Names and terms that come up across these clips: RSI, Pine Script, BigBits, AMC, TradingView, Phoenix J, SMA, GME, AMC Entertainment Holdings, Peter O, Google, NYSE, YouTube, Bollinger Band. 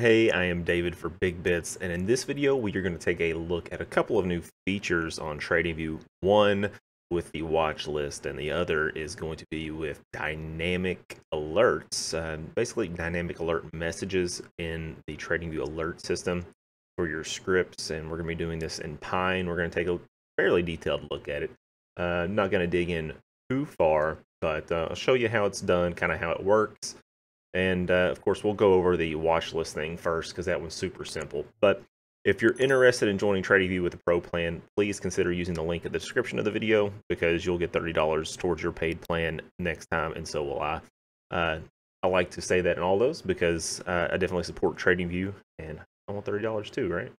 Hey, I am David for Big Bits, and in this video we are going to take a look at a couple of new features on TradingView. One with the watch list, and the other is going to be with dynamic alerts, basically dynamic alert messages in the TradingView alert system for your scripts. And we're going to be doing this in Pine. We're going to take a fairly detailed look at it. I'm not going to dig in too far, but I'll show you how it's done, kind of how it works. And of course, we'll go over the watch list thing first because that one's super simple. But if you're interested in joining TradingView with a pro plan, please consider using the link in the description of the video because you'll get $30 towards your paid plan next time, and so will I. I like to say that in all those because I definitely support TradingView, and I want $30 too, right?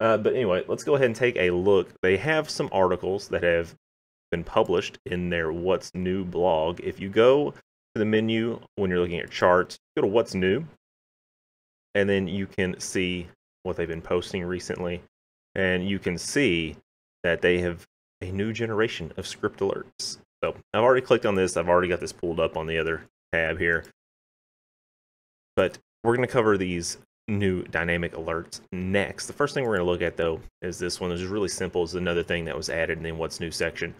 But anyway, let's go ahead and take a look. They have some articles that have been published in their What's New blog. If you go the menu when you're looking at charts, go to What's New, and then you can see what they've been posting recently, and you can see that they have a new generation of script alerts. So I've already clicked on this, I've already got this pulled up on the other tab here, but we're going to cover these new dynamic alerts next. The first thing we're going to look at though is this one, which is really simple. It's another thing that was added in the What's New section.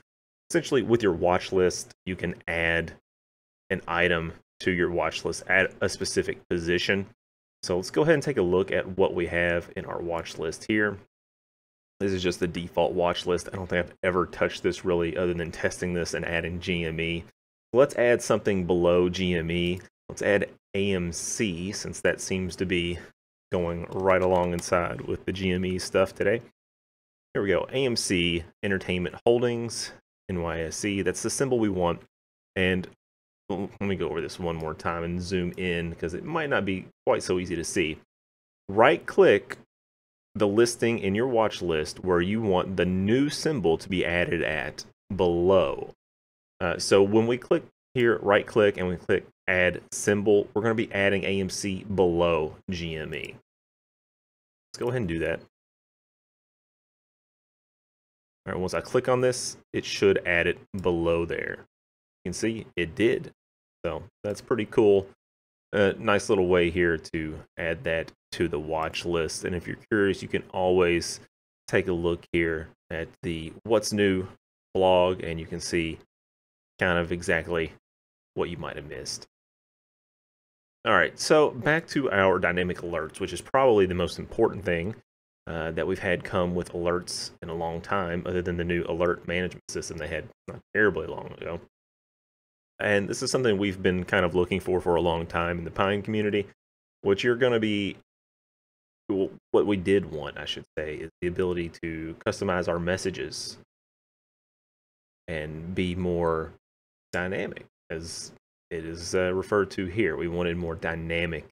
Essentially with your watch list, you can add an item to your watch list at a specific position. So let's go ahead and take a look at what we have in our watch list here. This is just the default watch list. I don't think I've ever touched this really other than testing this and adding GME. Let's add something below GME. Let's add AMC since that seems to be going right along inside with the GME stuff today. Here we go, AMC, Entertainment Holdings, NYSE. That's the symbol we want. And let me go over this one more time and zoom in because it might not be quite so easy to see. Right click the listing in your watch list where you want the new symbol to be added at below. So when we click here, right click, and we click add symbol, we're going to be adding AMC below GME. Let's go ahead and do that. All right, once I click on this, it should add it below there. You can see it did, so that's pretty cool. Nice little way here to add that to the watch list. And if you're curious, you can always take a look here at the What's New blog, and you can see kind of exactly what you might have missed. All right, so back to our dynamic alerts, which is probably the most important thing that we've had come with alerts in a long time, other than the new alert management system they had not terribly long ago. And this is something we've been kind of looking for a long time in the Pine community. What we did want, I should say, is the ability to customize our messages and be more dynamic, as it is referred to here. We wanted more dynamic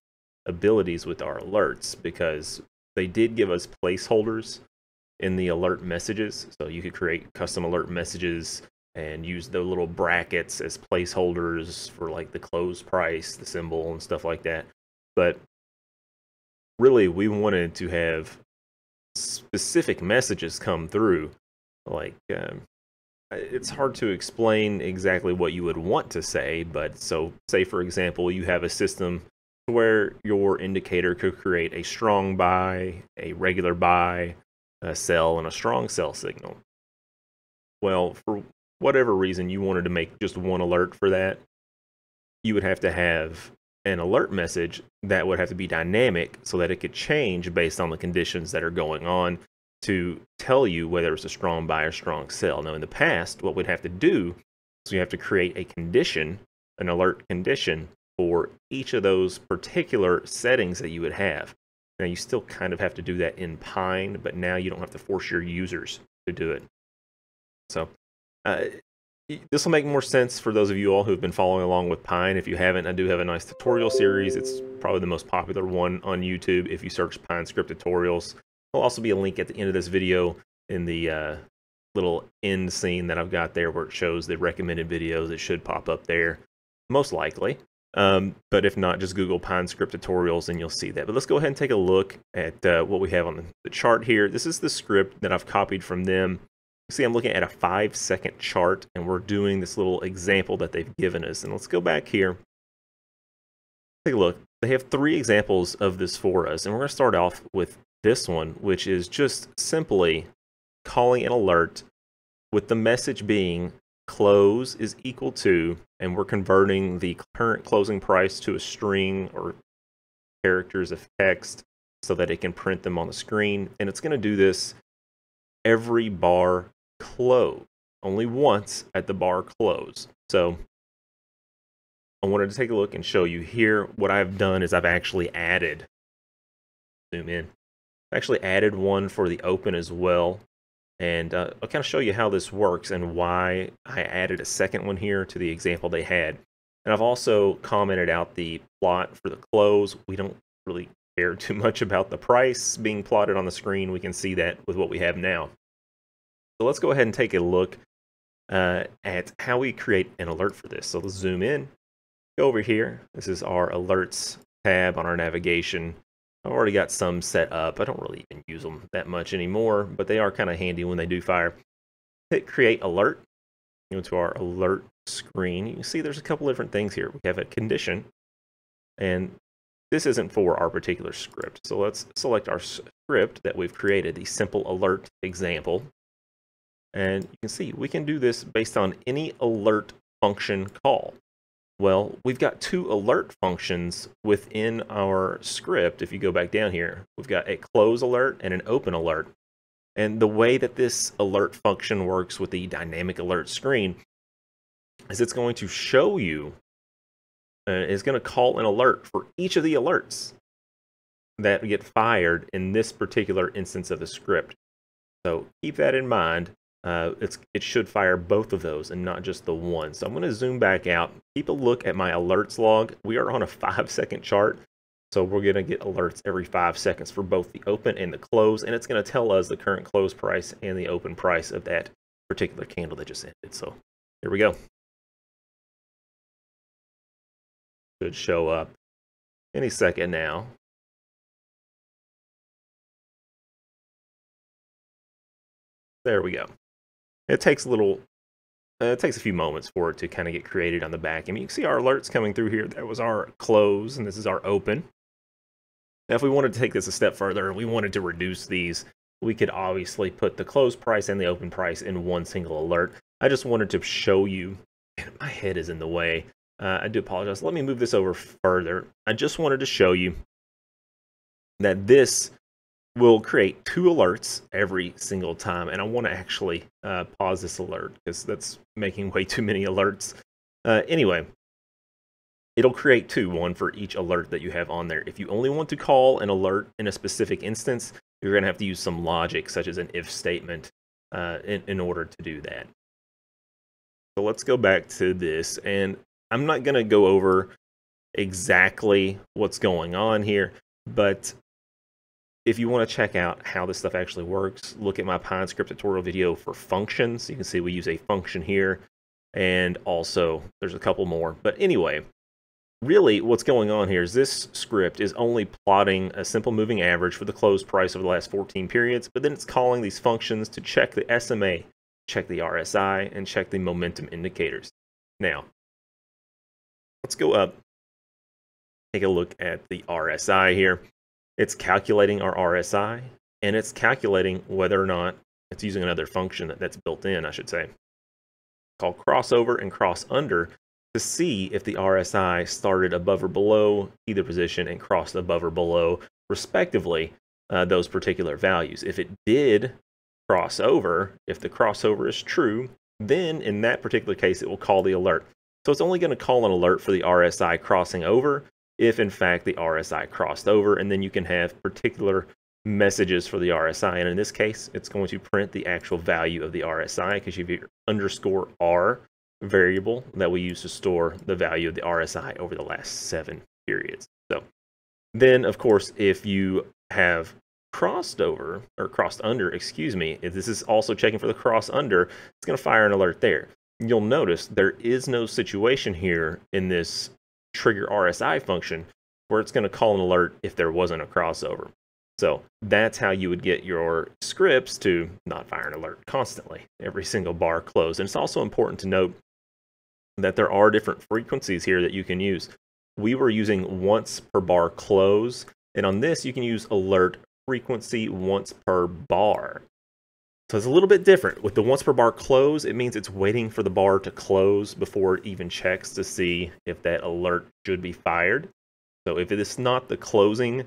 abilities with our alerts because they did give us placeholders in the alert messages. So you could create custom alert messages and use the little brackets as placeholders for like the close price, the symbol, and stuff like that. But really, we wanted to have specific messages come through. Like, it's hard to explain exactly what you would want to say, but so say, for example, you have a system where your indicator could create a strong buy, a regular buy, a sell, and a strong sell signal. Well, for whatever reason you wanted to make just one alert for that, you would have to have an alert message that would have to be dynamic so that it could change based on the conditions that are going on to tell you whether it's a strong buy or strong sell. Now in the past, what we'd have to do is we have to create a condition, an alert condition, for each of those particular settings that you would have. Now you still kind of have to do that in Pine, but now you don't have to force your users to do it. So this will make more sense for those of you all who have been following along with Pine. If you haven't, I do have a nice tutorial series. It's probably the most popular one on YouTube. If you search Pine Script tutorials, there'll also be a link at the end of this video in the little end scene that I've got there where it shows the recommended videos. It should pop up there, most likely. But if not, just Google Pine Script tutorials and you'll see that. But let's go ahead and take a look at what we have on the chart here. This is the script that I've copied from them. See, I'm looking at a 5-second chart, and we're doing this little example that they've given us. And let's go back here. Take a look. They have three examples of this for us, and we're going to start off with this one, which is just simply calling an alert with the message being close is equal to, and we're converting the current closing price to a string or characters of text so that it can print them on the screen. And it's going to do this every bar close, only once at the bar close. So I wanted to take a look and show you here. What I've done is I've actually added, zoom in, I've actually added one for the open as well. And I'll kind of show you how this works and why I added a second one here to the example they had. And I've also commented out the plot for the close. We don't really care too much about the price being plotted on the screen. We can see that with what we have now. So let's go ahead and take a look at how we create an alert for this. So let's zoom in, go over here. This is our alerts tab on our navigation. I've already got some set up. I don't really even use them that much anymore, but they are kind of handy when they do fire. Hit create alert. Go to our alert screen. You can see there's a couple different things here. We have a condition, and this isn't for our particular script. So let's select our script that we've created, the simple alert example. And you can see we can do this based on any alert function call. Well, we've got two alert functions within our script. If you go back down here, we've got a close alert and an open alert. And the way that this alert function works with the dynamic alert screen is it's going to show you, it's going to call an alert for each of the alerts that get fired in this particular instance of the script. So keep that in mind. It should fire both of those and not just the one. So I'm going to zoom back out, keep a look at my alerts log. We are on a 5-second chart, so we're going to get alerts every 5 seconds for both the open and the close, and it's going to tell us the current close price and the open price of that particular candle that just ended. So here we go. Should show up any second now. There we go. It takes a little, it takes a few moments for it to kind of get created on the back. I mean, you can see our alerts coming through here. That was our close, and this is our open. Now, if we wanted to take this a step further and we wanted to reduce these, we could obviously put the close price and the open price in one single alert. I just wanted to show you, man, my head is in the way. I do apologize. Let me move this over further. I just wanted to show you that this will create two alerts every single time. And I want to actually pause this alert because that's making way too many alerts. Anyway, it'll create two, one for each alert that you have on there. If you only want to call an alert in a specific instance, you're going to have to use some logic, such as an if statement, in order to do that. So let's go back to this. And I'm not going to go over exactly what's going on here, but if you want to check out how this stuff actually works, look at my Pine Script tutorial video for functions. You can see we use a function here, and also there's a couple more. But anyway, really what's going on here is this script is only plotting a simple moving average for the closed price over the last 14 periods, but then it's calling these functions to check the SMA, check the RSI, and check the momentum indicators. Now, let's go up, take a look at the RSI here. It's calculating our RSI, and it's calculating whether or not it's using another function that's built in, I should say, called crossover and cross under, to see if the RSI started above or below either position and crossed above or below, respectively, those particular values. If it did cross over, if the crossover is true, then in that particular case, it will call the alert. So it's only going to call an alert for the RSI crossing over if in fact the RSI crossed over, and then you can have particular messages for the RSI. And in this case, it's going to print the actual value of the RSI because you have your underscore R variable that we use to store the value of the RSI over the last 7 periods. So then, of course, if you have crossed over or crossed under, excuse me, if this is also checking for the cross under, it's going to fire an alert there. You'll notice there is no situation here in this trigger RSI function where it's going to call an alert if there wasn't a crossover. So that's how you would get your scripts to not fire an alert constantly every single bar close. And it's also important to note that there are different frequencies here that you can use. we were using once per bar close. And on this, you can use alert frequency once per bar. So it's a little bit different. With the once per bar close, it means it's waiting for the bar to close before it even checks to see if that alert should be fired. So if it is not the closing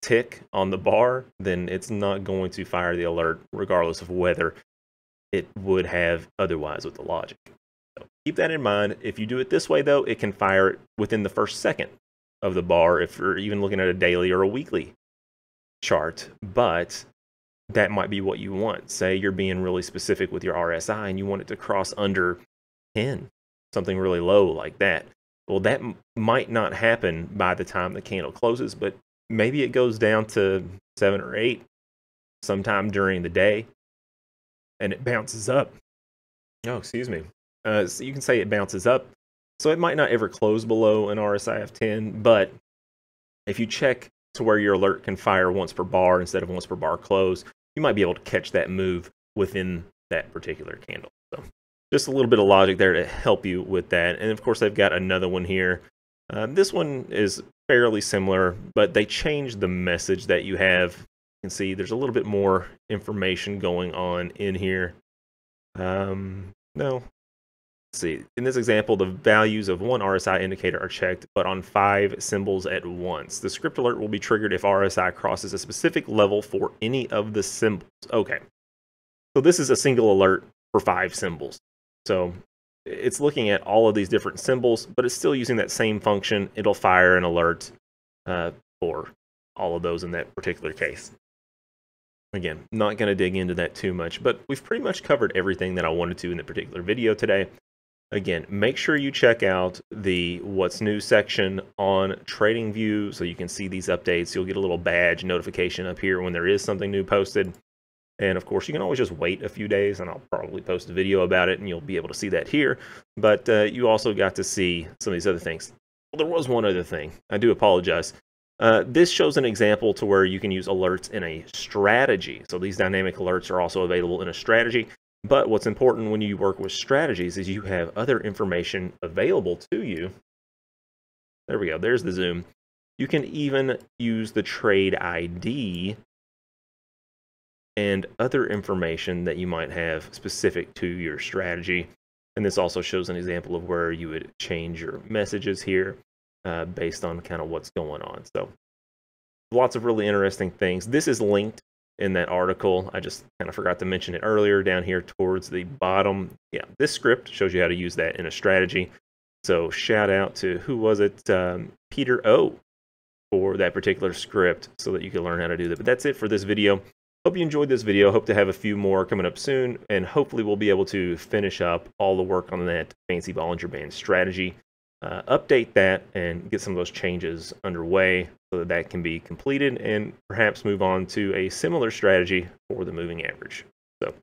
tick on the bar, then it's not going to fire the alert, regardless of whether it would have otherwise with the logic. So keep that in mind. If you do it this way, though, it can fire it within the first second of the bar if you're even looking at a daily or a weekly chart. But that might be what you want. Say you're being really specific with your RSI and you want it to cross under 10, something really low like that. Well, that might not happen by the time the candle closes, but maybe it goes down to 7 or 8 sometime during the day and it bounces up. Oh, excuse me. So you can say it bounces up. So it might not ever close below an RSI of 10, but if you check to where your alert can fire once per bar instead of once per bar close, you might be able to catch that move within that particular candle. So just a little bit of logic there to help you with that. And of course, they've got another one here. This one is fairly similar, but they changed the message that you have. You can see there's a little bit more information going on in here. Let's see. In this example, the values of one RSI indicator are checked, but on 5 symbols at once. The script alert will be triggered if RSI crosses a specific level for any of the symbols. Okay. So this is a single alert for 5 symbols. So it's looking at all of these different symbols, but it's still using that same function. It'll fire an alert for all of those in that particular case. Again, not going to dig into that too much, but we've pretty much covered everything that I wanted to in the particular video today. Again, make sure you check out the What's New section on TradingView so you can see these updates. You'll get a little badge notification up here when there is something new posted. And of course, you can always just wait a few days and I'll probably post a video about it and you'll be able to see that here. But you also got to see some of these other things. Well, there was one other thing. I do apologize. This shows an example to where you can use alerts in a strategy. So these dynamic alerts are also available in a strategy. But what's important when you work with strategies is you have other information available to you. There we go. There's the zoom. You can even use the trade ID and other information that you might have specific to your strategy. And this also shows an example of where you would change your messages here based on kind of what's going on. So lots of really interesting things. This is linked in that article. I just kind of forgot to mention it earlier down here towards the bottom. Yeah, this script shows you how to use that in a strategy. So shout out to, who was it? Peter O for that particular script so that you can learn how to do that. But that's it for this video. Hope you enjoyed this video. Hope to have a few more coming up soon, and hopefully we'll be able to finish up all the work on that fancy Bollinger Band strategy, update that, and get some of those changes underway so that that can be completed and perhaps move on to a similar strategy for the moving average. So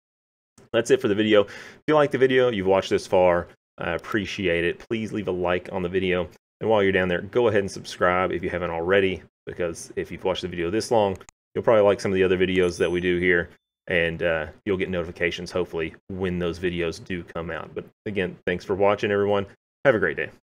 that's it for the video. If you like the video, you've watched this far, I appreciate it. Please leave a like on the video, and while you're down there, go ahead and subscribe if you haven't already, because if you've watched the video this long, you'll probably like some of the other videos that we do here, and you'll get notifications, hopefully, when those videos do come out. But again, thanks for watching, everyone. Have a great day.